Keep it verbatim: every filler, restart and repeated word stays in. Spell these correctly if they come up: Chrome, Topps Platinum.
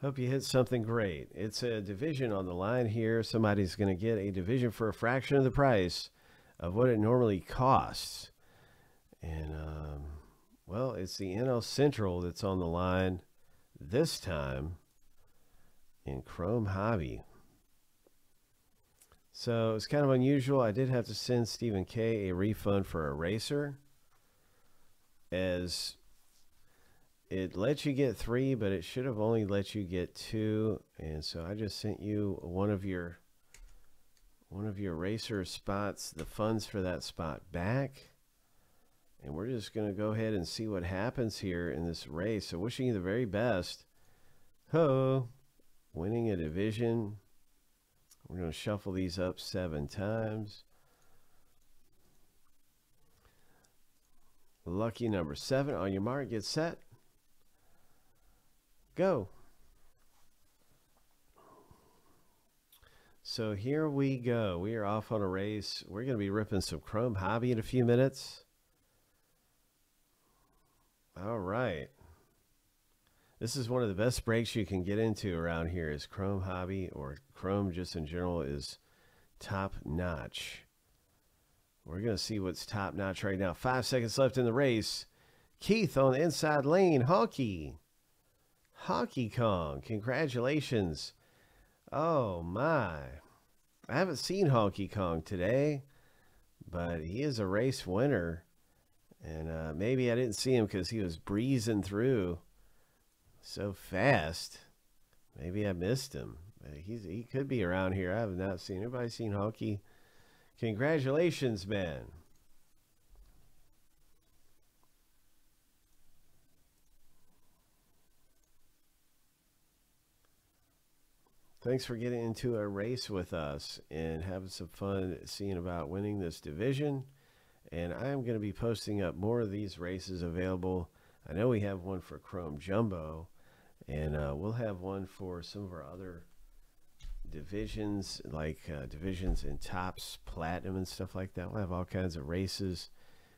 Hope you hit something great. It's a division on the line here. Somebody's going to get a division for a fraction of the price of what it normally costs. And, um, well, it's the N L Central that's on the line this time in Chrome Hobby. So it's kind of unusual. I did have to send Stephen K a refund for Eraser, as it lets you get three, but it should have only let you get two. And so I just sent you one of your one of your Eraser spots, the funds for that spot back. And we're just going to go ahead and see what happens here in this race. So wishing you the very best. Ho! Winning a division. We're going to shuffle these up seven times. Lucky number seven. On your mark, get set. Go. So here we go. We are off on a race. We're going to be ripping some Chrome Hobby in a few minutes. All right. This is one of the best breaks you can get into around here. Is Chrome Hobby, or Chrome just in general, is top notch. We're going to see what's top notch right now. Five seconds left in the race. Keith on the inside lane. Honky. Honky Kong. Congratulations. Oh my. I haven't seen Honky Kong today, but he is a race winner. And uh, maybe I didn't see him because he was breezing through so fast. Maybe I missed him. He's, he could be around here. I have not seen. Everybody seen Honky? Congratulations, man. Thanks for getting into a race with us and having some fun seeing about winning this division. And I am going to be posting up more of these races available. I know we have one for Chrome Jumbo, and uh, we'll have one for some of our other divisions, like uh, divisions in Topps Platinum and stuff like that. We'll have all kinds of races